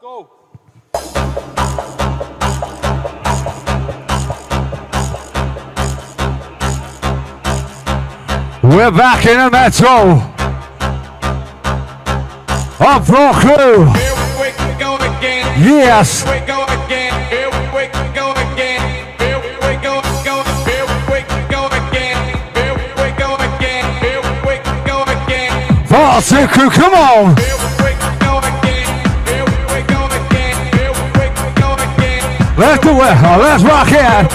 Go. We're back in the Metro of Brooklyn. Here we go again. Yes. Here we go again. Here we go again. Here we go again. Here we go again. Here we go again. Here we go again. Varsity crew, come on. Let's do it. Let's rock it.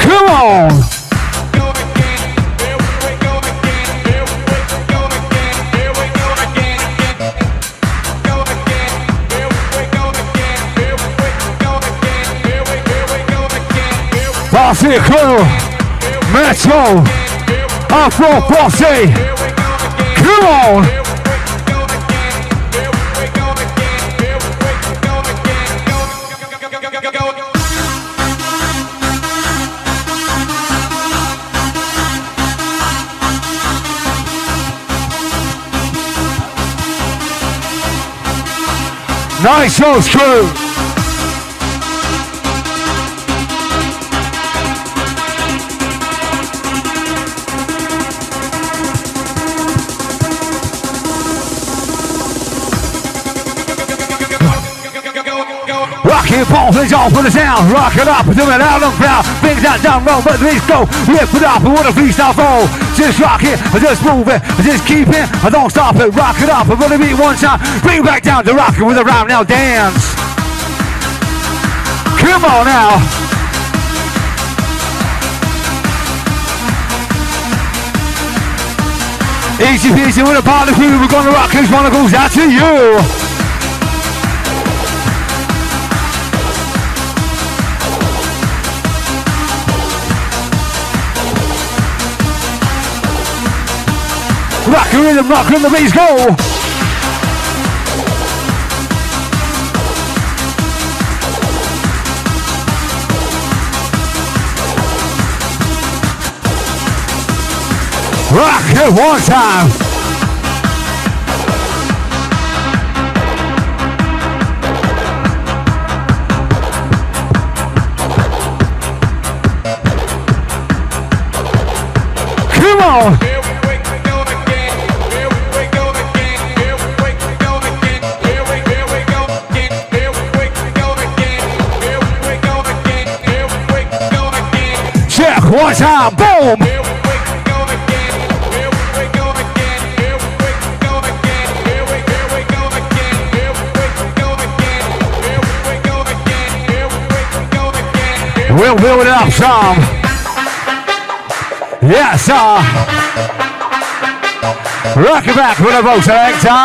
Come on. Varsity Crew, Metro, Afro Posse, come on! Nice house crew! Rock it, pump things off with the sound. Rock it up, do it out on the ground. Bring that down low, but these go. Lift it up, and what a freestyle roll. Just rock it, just move it, just keep it, I don't stop it. Rock it up, I'm gonna beat one time. Bring back down to rock it with a round. Now dance. Come on now. Easy peasy with a part of you. We're gonna rock these monocles out to you. Rock the rhythm, rock the beats, go! Rock it one time! Come on! One time, boom! Here we go again, here we go again, here we go again, here we go again, here we go again, here we go again, here we go again. We'll build it up some. Yes, sir. Rock it back with a vote selector.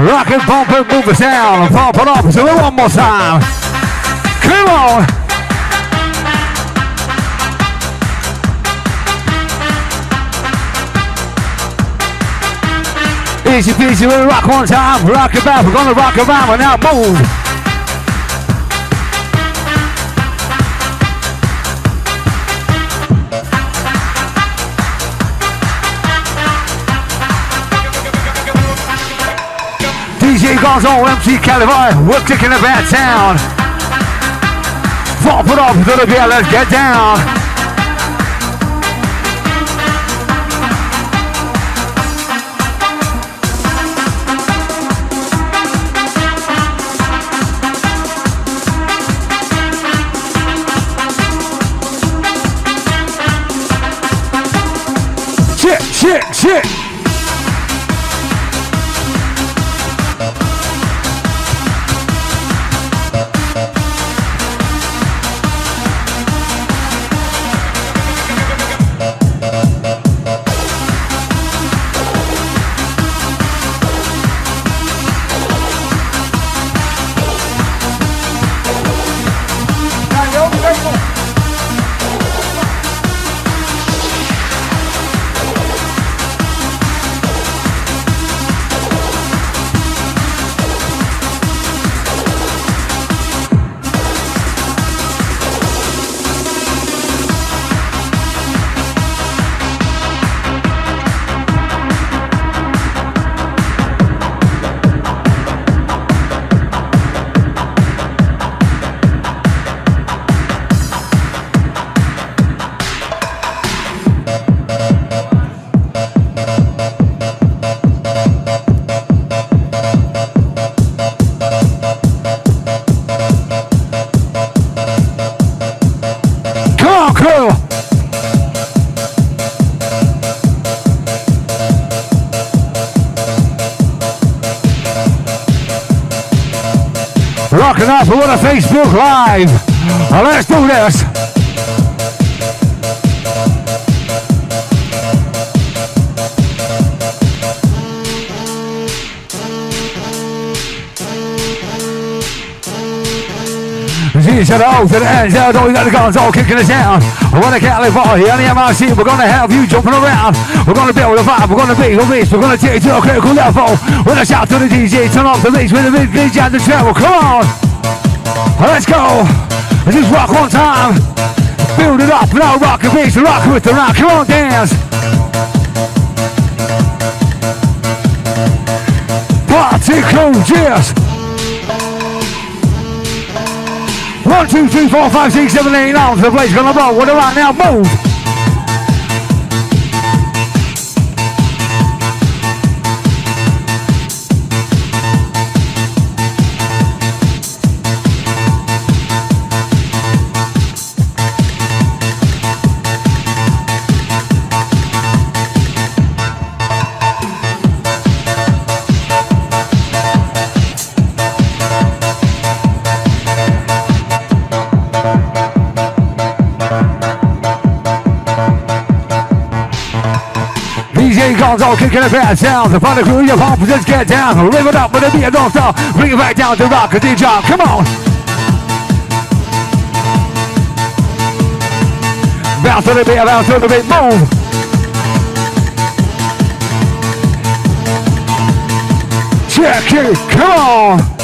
Rock it, bump it, move it down, pump it up. So one more time. Come on. Easy peasy, we're gonna rock one time, rock about, we're gonna rock around, and now move. DJ Gonzo, MC Cally, we're kicking about town. Pop it up, little bit, let's get down. Shit! rocking up on the Facebook Live. Let's do this. These are the O's and the N's, they're all the Gonzo kicking us down. We're the Cally party on the MRC, we're gonna have you jumping around. We're gonna build a vibe, we're gonna be on this, we're gonna take it to a critical level. With a shout to the DJ, turn off the leads with the big DJ and the travel, come on. Let's go, let's just rock one time. Build it up, now rock a beat, rock with the rock, come on dance. Party cool, cheers. 1, 2, 3, 4, 5, 6, 7, 8, 9, the place gonna roll, we're right now, move! Gonzo kicking the bad sounds, the fun of crew, your pump, just get down, live it up with a beat, don't stop, bring it back down to rock a DJ, come on! Bounce to the beat, move! Check it, come on!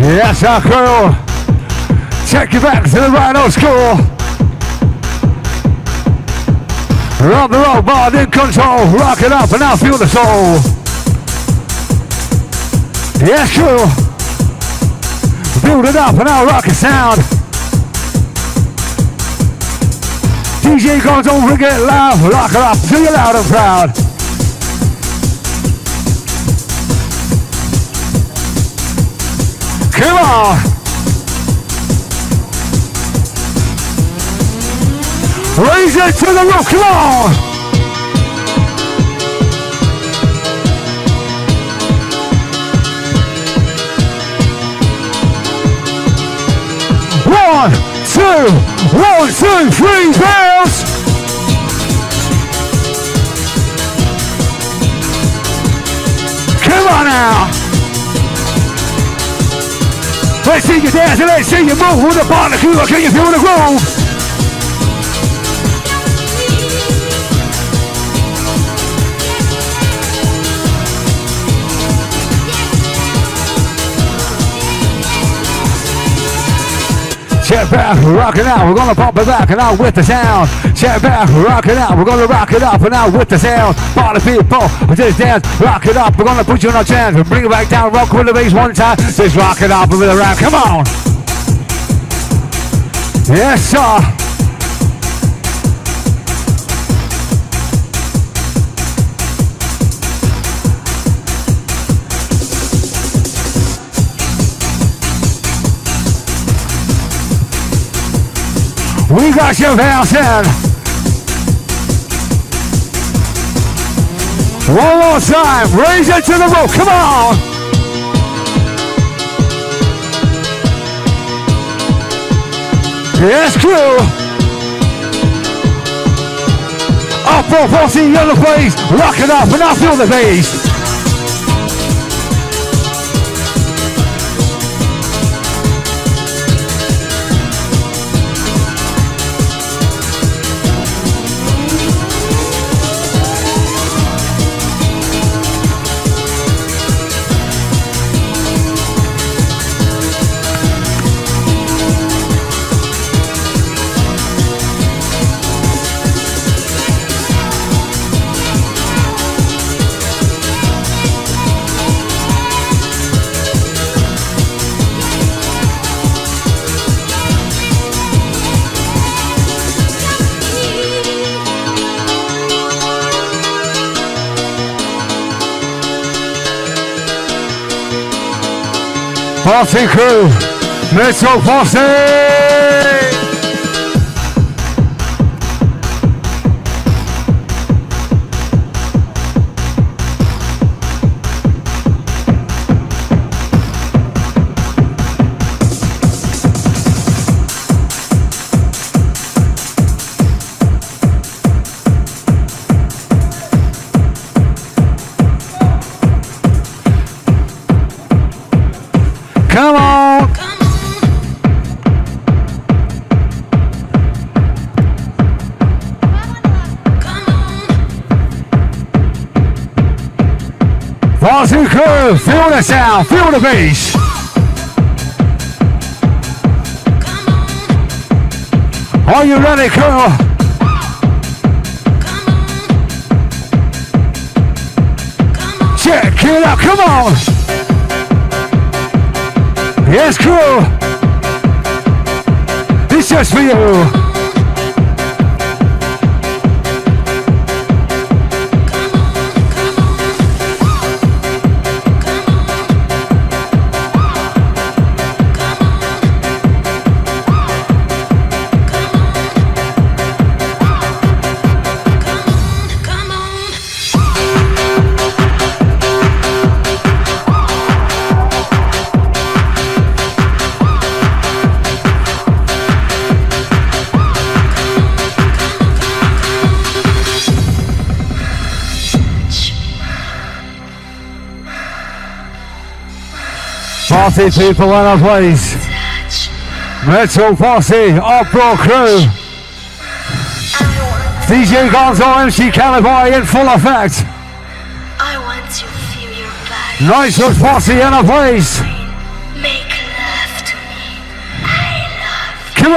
Yes, our crew. Take you back to the right old school. Rob the road bar, in control. Rock it up and now feel the soul. Yes, crew. Build it up and now rock it sound. DJ Gonzo, bring it loud. Rock it up till you're loud and proud. Come on! Raise it to the roof, come on! One, two, three, bounce! Come on now! Let's see you dance and let's see you move with the barbecue. Can you feel the groove? Check back, rock it out. We're gonna pop it back and out with the sound. Check back, rock it out. We're gonna rock it up and out with the sound. Party people, just dance, rock it up. We're gonna put you on our chance. We'll bring it back down, rock with the bass one time. Just rock it up with the rap. Come on. Yes, sir. We got your bounce in. One more time, raise it to the roof, come on! Yes, crew! Up on 14, you're the place, rock it up and I feel the bass. Posse Crew, Metro Posse! Crew, feel the sound, feel the bass. Are you ready, crew? Check it out, come on. Yes, crew. This just for you. Party people in our place. Metro Posse, Uproar Crew. DJ Gonzo, MC Cally in full effect. I want to feel your body. Nightclub Posse in our place. Make love to me. I love you. Come on,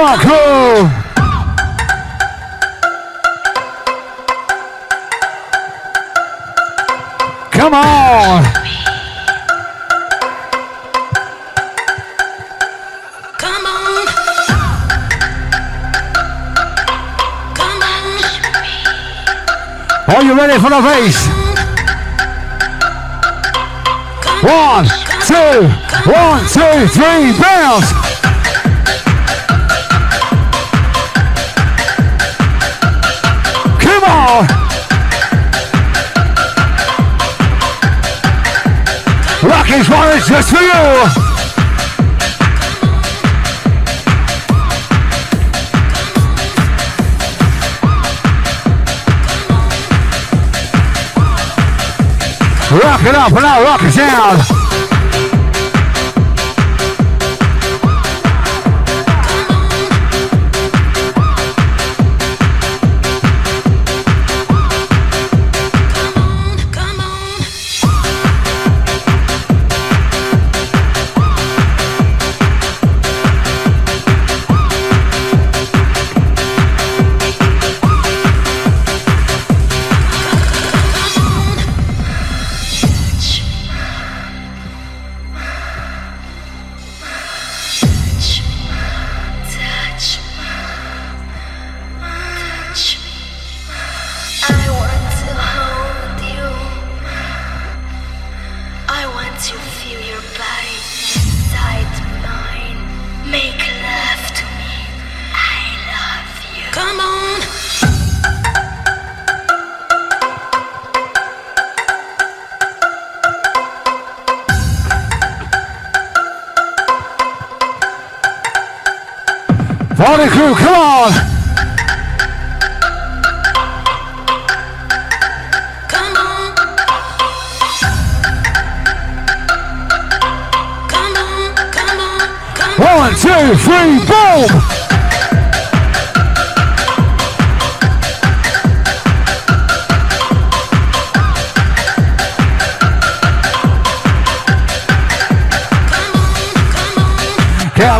crew. Come on. Are you ready for the race? 1, 2, 1, 2, 3, bounce! Come on! Rocking Spanish just for you! Rock it up and I'll rock it down. Party crew, come on! Come on! Come on, come on, come on! 1, 2, 3, boom!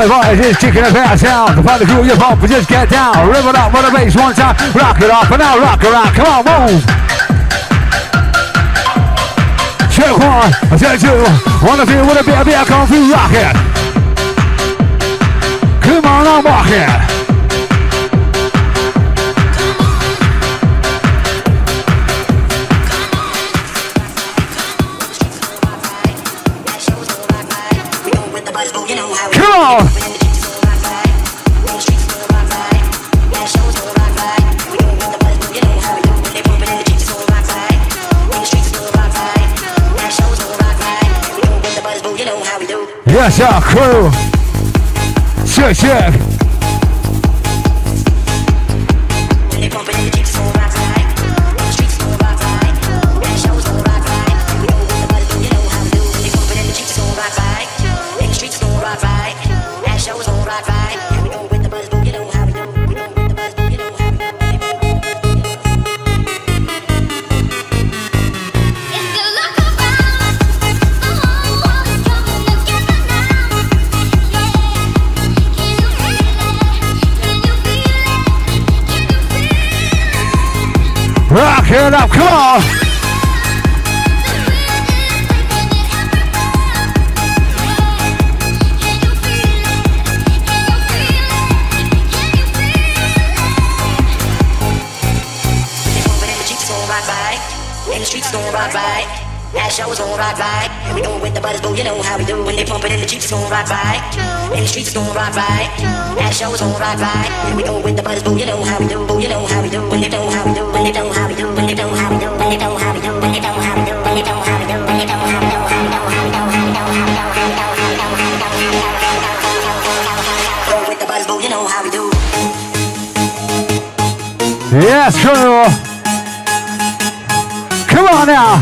Everybody just kicking about town. The party crew, you bump, but just get down. Rip it up with the bass one time. Rock it up and now rock around. Come on, move. Check 1, check 2. Wanna feel with a bit of beer, come through, rock it. Come on, I'm walking. on. Yes, our crew. Check, check. Get up, come on! And we know when the butters blow, you know how we do. When they pump it in the Jeeps, it's gon' ride by. And the streets, it's gon' ride by. That show is gon' ride by. And we know when the butters blow, you know how we do. You know how we do. When they know how we do. When they know how we do. When they know how we do. When they know how we do. When they know how we do. When they know how we do. When they know how we do. Go with the butters blow, you know how we do. Yes, girl. Come on now.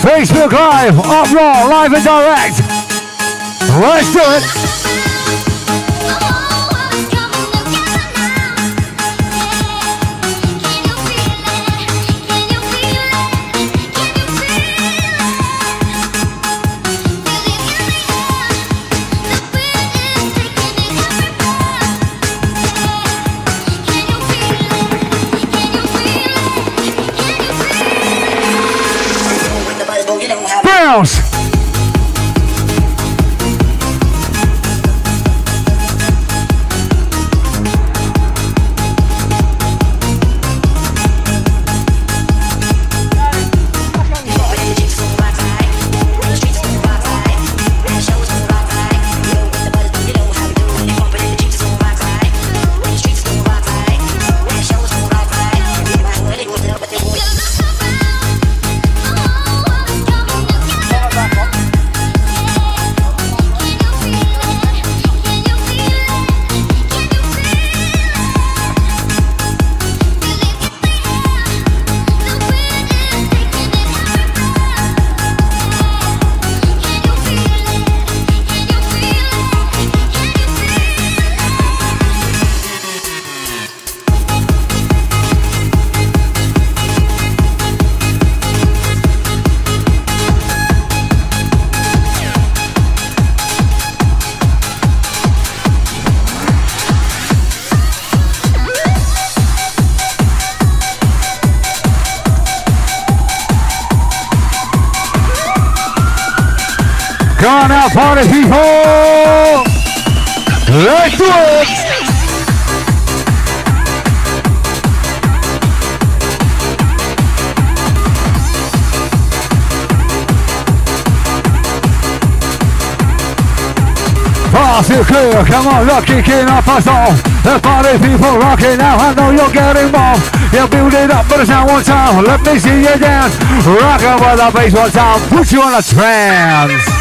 Facebook Live, up raw, live and direct. Let's do it. Party people! Let's do it! Fast and clear, come on, look, kicking off us all. The party people rocking now, I know you're getting warm. You build it up, but it's not one time. Let me see you dance. Rockin' with the bass one time, put you on a trance.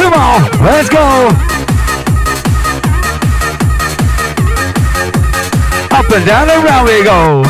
Come on, let's go. Up and down and round we go.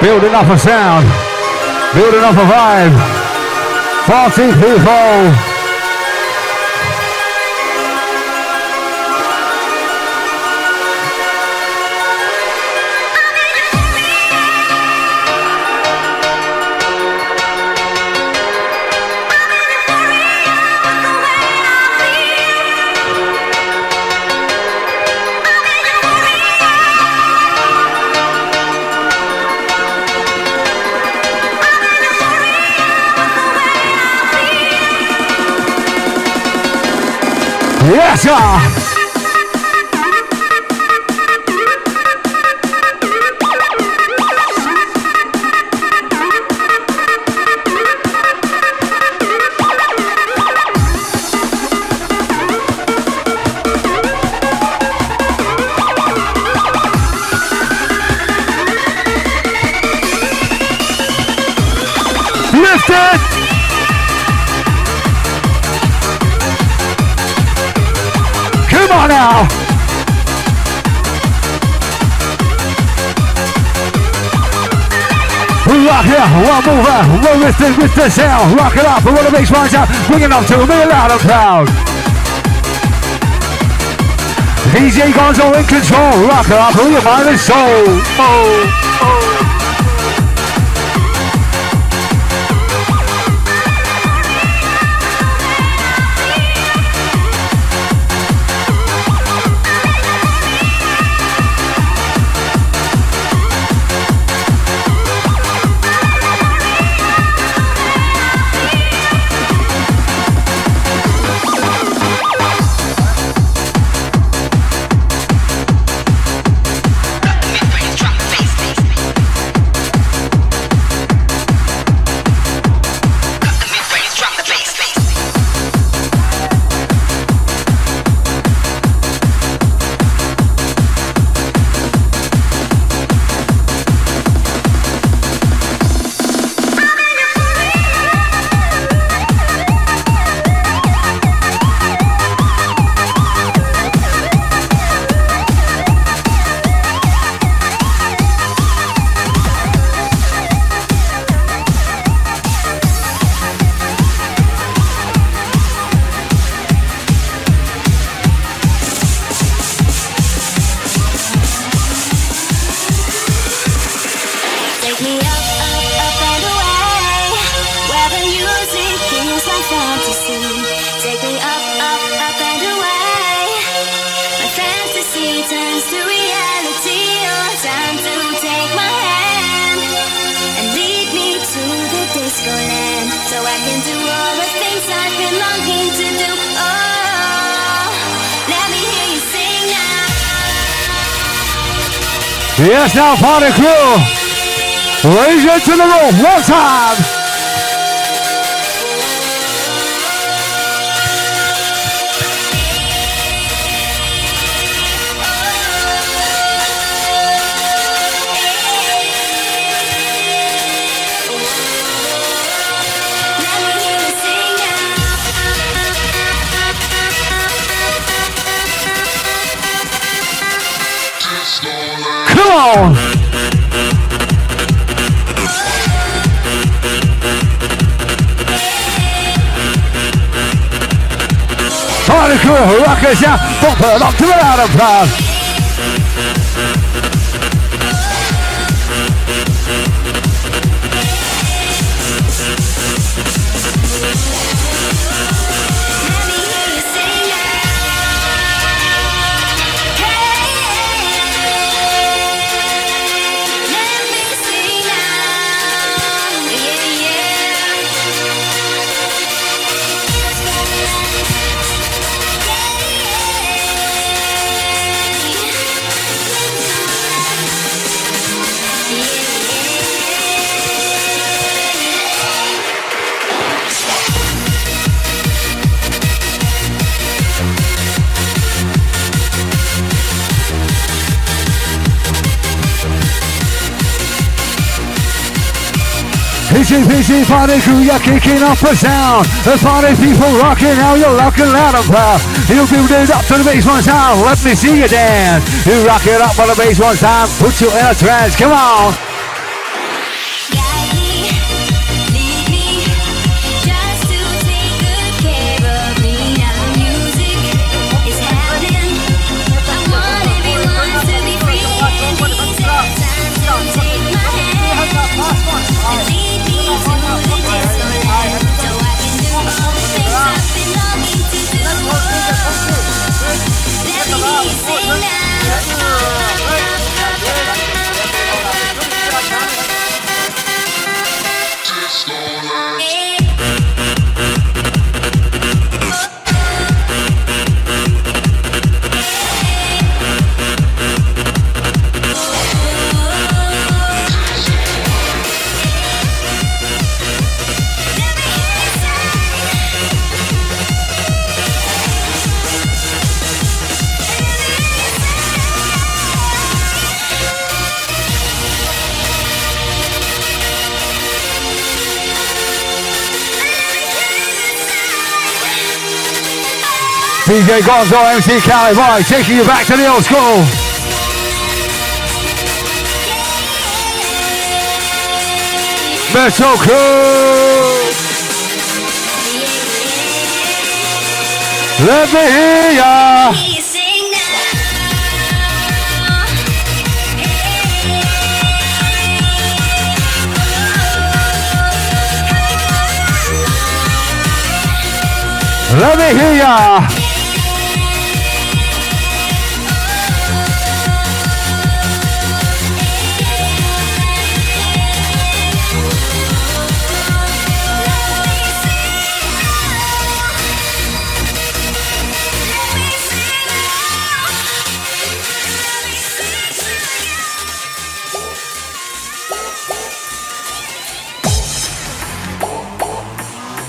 Building up a sound, building up a vibe. 14 people. Yes, sir. One mover, one with the sound. Rock it up, I want to make my sound. Bring it up to me loud and proud. DJ Gonzo in control. Rock it up, all your mind and soul. Yes, now party crew, raise it to the room one time. Come on! Party crew, rock us out, bump it up to the loud and proud. PC party crew, you're kicking off the sound. The party people rocking out, you're rocking loud and proud. You build it up to the bass one time, let me see you dance. You rock it up on the bass one time, put you in a trance, come on. Let me sing now. DJ Gonzo, MC Cally, boy, taking you back to the old school. Metro Crew, let me hear ya. Let me hear ya.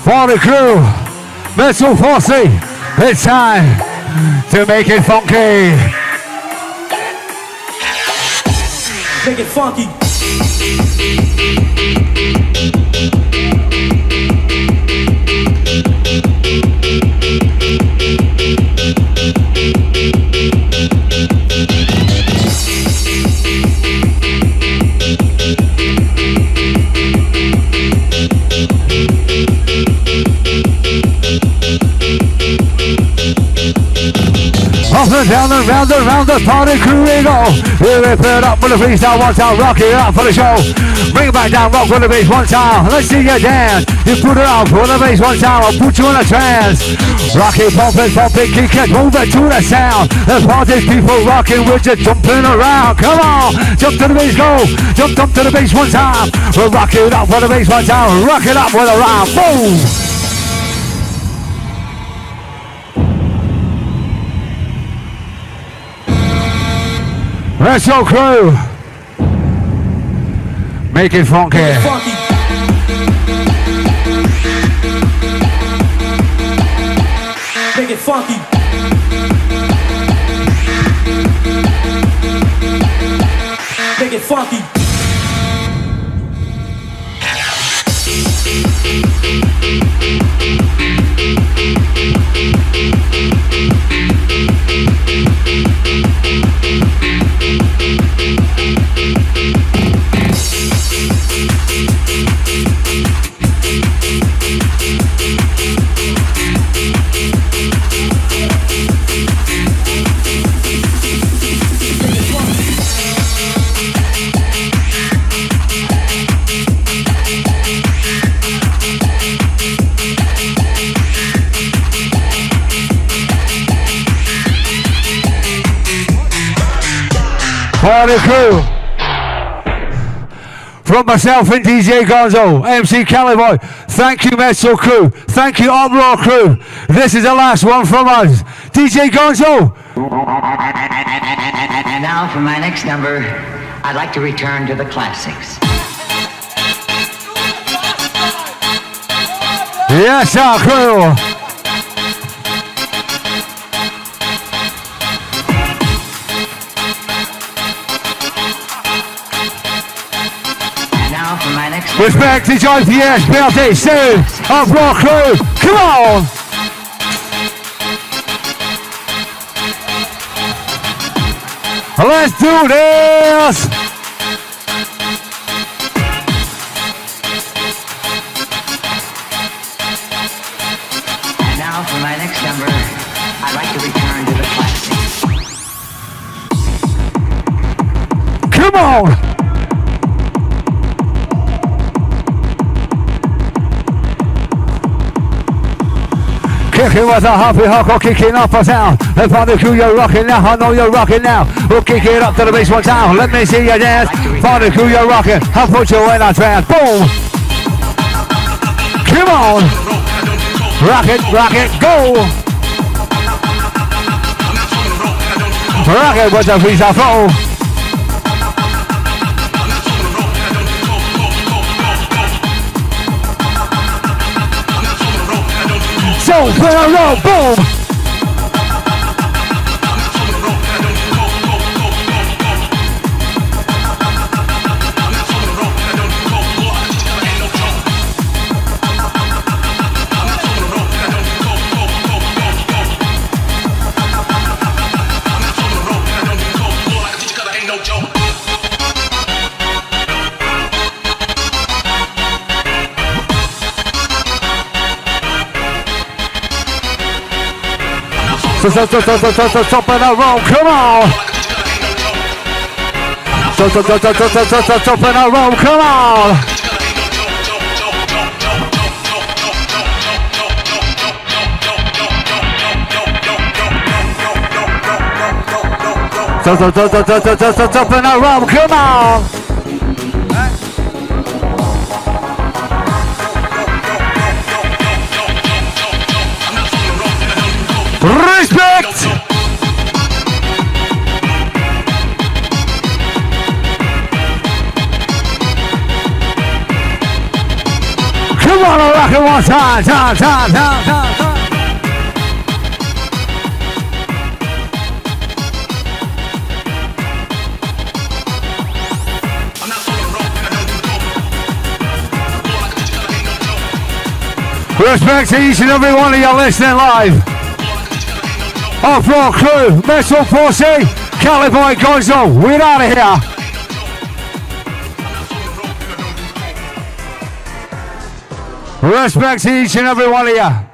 Party crew. Metro Posse, it's time to make it funky. Make it funky. Up and down and round and round the party crew we go. We rip it up for the freestyle one time, rock it up for the show. Bring it back down, rock for the bass one time. Let's see you dance. You put it up for the bass one time, I'll put you in a trance. Rock it, pump it, kick it, move it to the sound. The party people rocking, we're just jumping around. Come on, jump to the bass, go. Jump to the bass one time. We'll rock it up for the bass one time. Rock it up with a rhyme, boom. Metro Crew, make it funky. Make it funky. Make it funky. Make it funky. Party crew, from myself and DJ Gonzo, MC Cally boy, thank you Metro Crew, thank you Uproar Crew, this is the last one from us, DJ Gonzo. And now for my next number, I'd like to return to the classics. Yes our crew. Respect to John Pierre's birthday soon of Rock Crew. Come on! Let's do this! And now for my next number, I'd like to return to the classics. Come on! Kicking with a happy hook, or kicking up a sound. The party crew, you're rocking now, I know you're rocking now. We'll kick it up to the bass one time, let me see you dance. Party crew, you're rocking, I'll put you in a trance. Boom! Come on! Rock it, go! Rock it with the freestyle flow. Go, put a roll, boom! Stop and around, come on. Stop and around, come on. Stop and around, come on. Respect! Come on, I'll rock it one time, time. Respect to each and every one of you listening live. Off Rock Crew, Metro Posse, Cally Boy Gonzo, we're out of here. Respect to each and every one of you.